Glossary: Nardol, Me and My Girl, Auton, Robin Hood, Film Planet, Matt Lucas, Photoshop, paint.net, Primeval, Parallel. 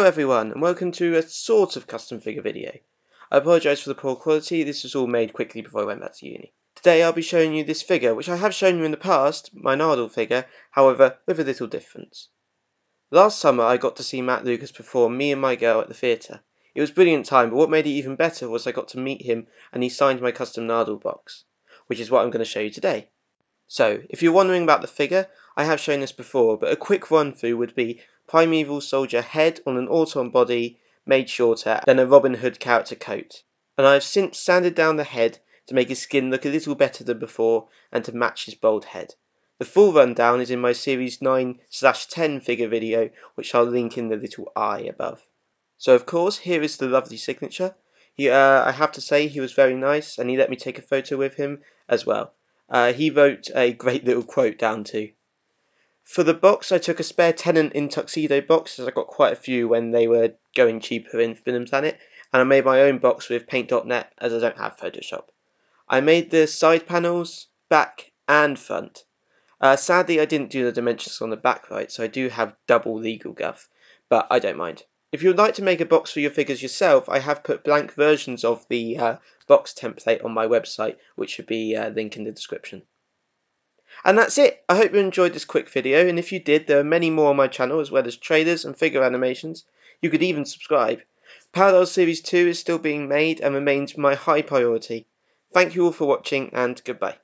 Hello everyone, and welcome to a sort of custom figure video. I apologise for the poor quality, this was all made quickly before I went back to uni. Today I'll be showing you this figure, which I have shown you in the past, my Nardol figure, however with a little difference. Last summer I got to see Matt Lucas perform Me and My Girl at the theatre. It was a brilliant time, but what made it even better was I got to meet him and he signed my custom Nardol box, which is what I'm going to show you today. So, if you're wondering about the figure, I have shown this before, but a quick run through would be Primeval soldier head on an Auton body made shorter than a Robin Hood character coat. And I have since sanded down the head to make his skin look a little better than before and to match his bald head. The full rundown is in my series 9/10 figure video, which I'll link in the little I above. So of course here is the lovely signature. I have to say he was very nice and he let me take a photo with him as well. He wrote a great little quote down too. For the box, I took a spare Tenant in Tuxedo box, as I got quite a few when they were going cheaper in Film Planet, and I made my own box with paint.net, as I don't have Photoshop. I made the side panels, back and front. Sadly, I didn't do the dimensions on the back right, so I do have double legal guff, but I don't mind. If you'd like to make a box for your figures yourself, I have put blank versions of the box template on my website, which should be linked in the description. And that's it. I hope you enjoyed this quick video, and if you did, there are many more on my channel, as well as trailers and figure animations. You could even subscribe. Parallel Series 2 is still being made and remains my high priority. Thank you all for watching, and goodbye.